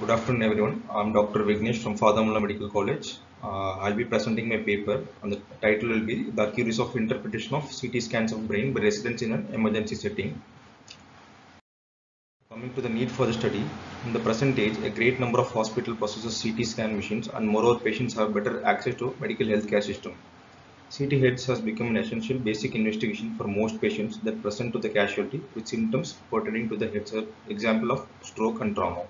Good afternoon everyone. I'm Dr. Vignesh from Father Muller Medical College. I'll be presenting my paper and the title will be The Theories of Interpretation of CT Scans of Brain by Residents in an Emergency Setting. Coming to the need for the study, in the present age, a great number of hospitals possess CT scan machines and moreover patients have better access to medical healthcare system. CT-Hs has become an essential basic investigation for most patients that present to the casualty with symptoms pertaining to the heads are example of stroke and trauma.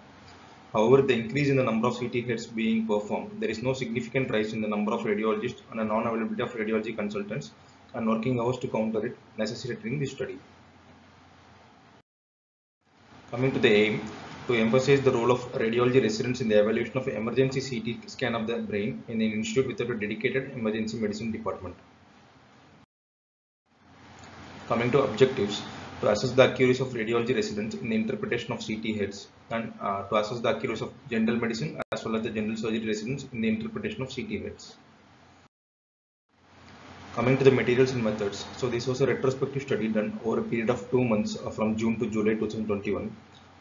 However, the increase in the number of CT-Hs being performed, there is no significant rise in the number of radiologists and a non-availability of radiology consultants and working hours to counter it necessary during this study. Coming to the aim, to emphasize the role of radiology residents in the evaluation of emergency CT scan of the brain in an institute without a dedicated emergency medicine department. Coming to objectives, to assess the accuracy of radiology residents in the interpretation of CT-Hs and to assess the accuracy of general medicine as well as the general surgery residents in the interpretation of CT-Hs. Coming to the materials and methods, so this was a retrospective study done over a period of 2 months from June to July 2021.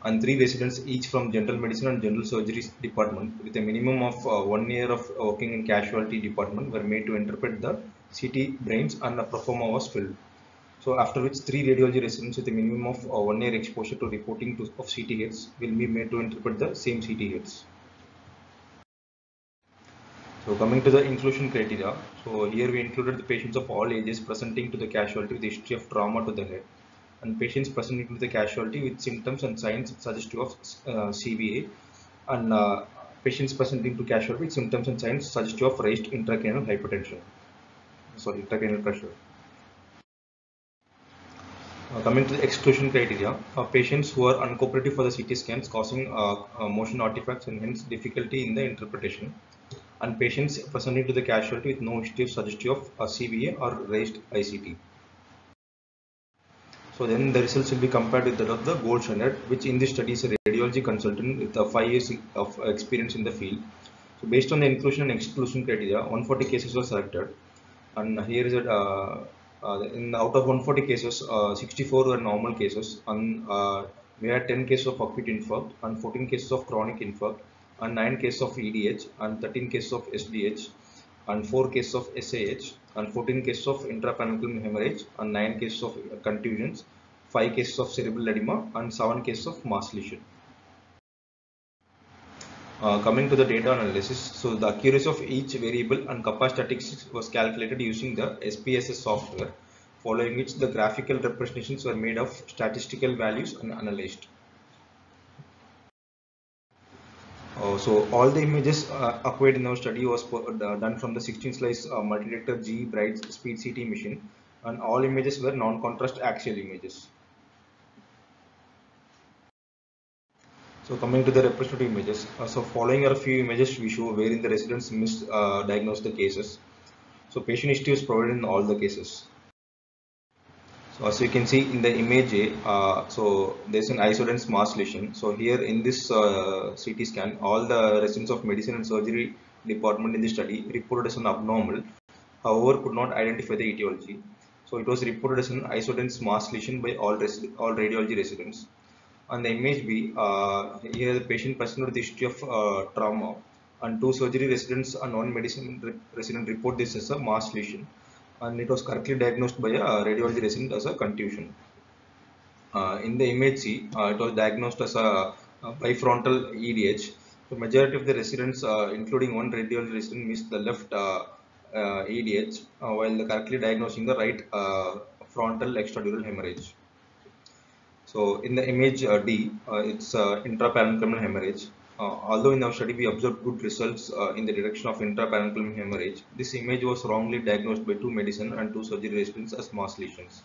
And 3 residents each from general medicine and general surgery department with a minimum of 1 year of working in casualty department were made to interpret the CT brains and the proforma was filled. So after which 3 radiology residents with a minimum of 1 year exposure to reporting of CT-Hs will be made to interpret the same CT-Hs. So coming to the inclusion criteria, so here we included the patients of all ages presenting to the casualty with history of trauma to the head, and patients presenting with the casualty with symptoms and signs suggestive of CVA, and patients presenting to casualty with symptoms and signs suggestive of raised intracranial hypertension, sorry, intracranial pressure. Coming to the exclusion criteria, patients who are uncooperative for the CT scans causing motion artifacts and hence difficulty in the interpretation, and patients presenting to the casualty with no history suggestive of CVA or raised ICP. So then the results will be compared with that of the gold standard, which in this study is a radiology consultant with 5 years of experience in the field. So based on the inclusion and exclusion criteria, 140 cases were selected, and here is a, out of 140 cases, 64 were normal cases, and we had 10 cases of acute infarct, and 14 cases of chronic infarct, and 9 cases of EDH, and 13 cases of SDH, and 4 cases of SAH, and 14 cases of intrapancreatic hemorrhage, and 9 cases of contusions, 5 cases of cerebral edema, and 7 cases of mass lesion. Coming to the data analysis, so the accuracy of each variable and kappa statistics was calculated using the SPSS software, following which the graphical representations were made of statistical values and analyzed. So all the images acquired in our study was done from the 16 slice multi-detector GE Bright speed CT machine, and all images were non-contrast axial images. So coming to the representative images, so following are a few images we show wherein the residents misdiagnosed the cases. So patient history is provided in all the cases. So as you can see in the image A, so there's an isodens mass lesion. So here in this CT scan, all the residents of medicine and surgery department in the study reported as an abnormal, however could not identify the etiology. So it was reported as an isodens mass lesion by all radiology residents. On the image B, here the patient presented with the history of trauma, and 2 surgery residents and 1 medicine resident report this as a mass lesion, and it was correctly diagnosed by a radiology resident as a contusion. In the image C, it was diagnosed as a bifrontal EDH. The majority of the residents, including 1 radiology resident, missed the left EDH, while correctly diagnosing the right frontal extradural hemorrhage. So in the image D, it's intraparenchymal hemorrhage. Although in our study we observed good results in the detection of intraparenchymal hemorrhage, this image was wrongly diagnosed by 2 medicine and 2 surgery residents as mass lesions.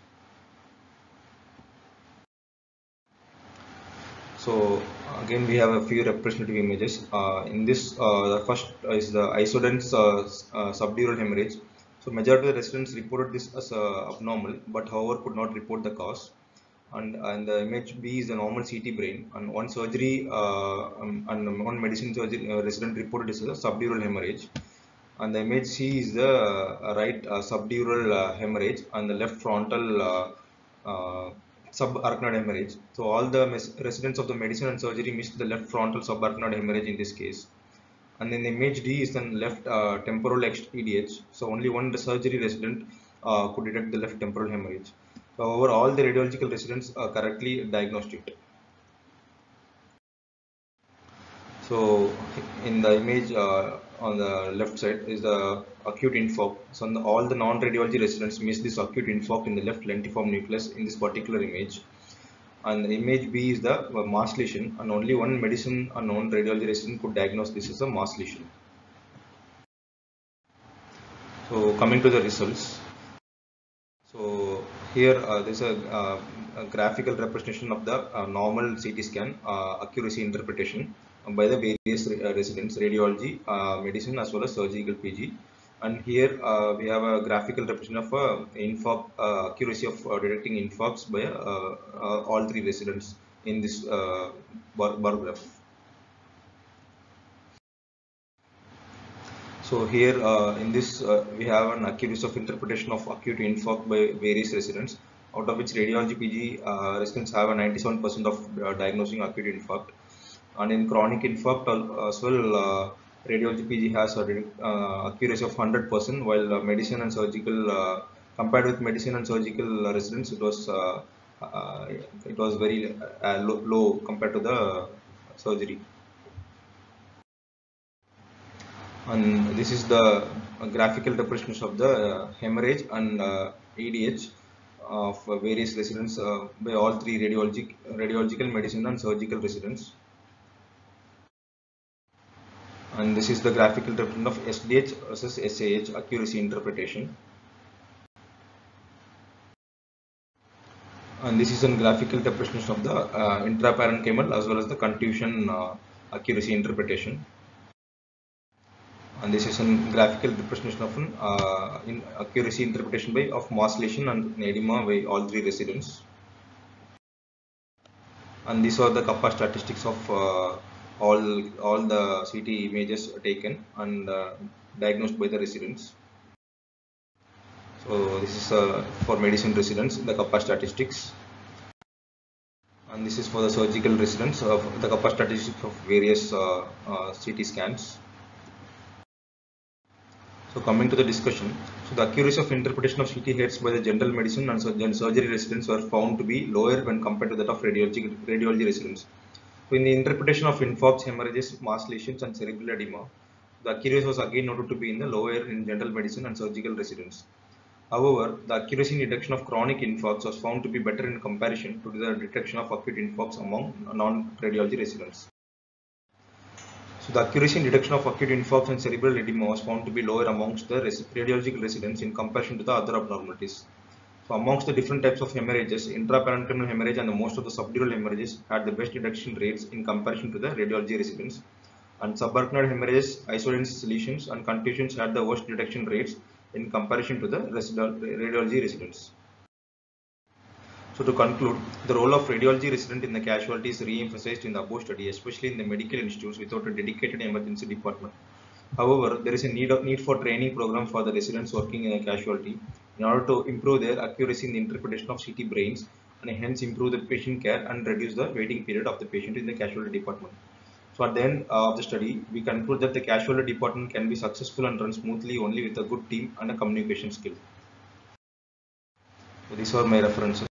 So again we have a few representative images. In this, the first is the isodens subdural hemorrhage. So majority of the residents reported this as abnormal, but however could not report the cause. And the image B is the normal CT brain, and 1 surgery and 1 medicine surgery resident reported as a subdural hemorrhage, and the image C is the right subdural hemorrhage and the left frontal subarachnoid hemorrhage. So all the residents of the medicine and surgery missed the left frontal subarachnoid hemorrhage in this case. And then the image D is then left temporal EDH. So only one surgery resident could detect the left temporal hemorrhage. However, all the radiological residents correctly diagnosed it. So in the image on the left side is the acute infarct. So all the non-radiology residents miss this acute infarct in the left lentiform nucleus in this particular image. And the image B is the mass lesion, and only one medicine or non-radiology resident could diagnose this as a mass lesion. So coming to the results. So here there is a graphical representation of the normal CT scan accuracy interpretation by the various residents, radiology, medicine as well as surgical PG. And here we have a graphical representation of infarct accuracy of detecting infarcts by all three residents in this bar graph. So here in this we have an accuracy of interpretation of acute infarct by various residents, out of which radiology PG residents have a 97% of diagnosing acute infarct, and in chronic infarct as well radiology PG has a accuracy of 100%, while medicine and surgical compared with medicine and surgical residents it was very low compared to the surgery. And this is the graphical representation of the hemorrhage and EDH of various residents by all three radiological, medicine and surgical residents. And this is the graphical representation of SDH versus SAH accuracy interpretation. And this is a graphical representation of the intraparenchymal as well as the contusion accuracy interpretation. And this is a graphical representation of an accuracy interpretation of mass lesion and edema by all three residents. And these are the kappa statistics of all the CT images taken and diagnosed by the residents. So this is for medicine residents, the kappa statistics. And this is for the surgical residents, the kappa statistics of various CT scans. So coming to the discussion, so the accuracy of interpretation of CT heads by the general medicine and surgery residents were found to be lower when compared to that of radiology residents. So in the interpretation of infarcts, hemorrhages, mass lesions and cerebral edema, the accuracy was again noted to be in the lower in general medicine and surgical residents. However, the accuracy in detection of chronic infarcts was found to be better in comparison to the detection of acute infarcts among non-radiology residents. So the accuracy in detection of acute infarcts and cerebral edema was found to be lower amongst the radiological residents in comparison to the other abnormalities. So amongst the different types of hemorrhages, intraparenchymal hemorrhage and most of the subdural hemorrhages had the best detection rates in comparison to the radiology residents. And subarachnoid hemorrhages, isolated lesions and contusions had the worst detection rates in comparison to the radiology residents. So to conclude, the role of radiology resident in the casualty is re-emphasized in the above study, especially in the medical institutes without a dedicated emergency department. However, there is a need for training program for the residents working in a casualty in order to improve their accuracy in the interpretation of CT brains and hence improve the patient care and reduce the waiting period of the patient in the casualty department. So at the end of the study, we conclude that the casualty department can be successful and run smoothly only with a good team and a communication skill. So these are my references.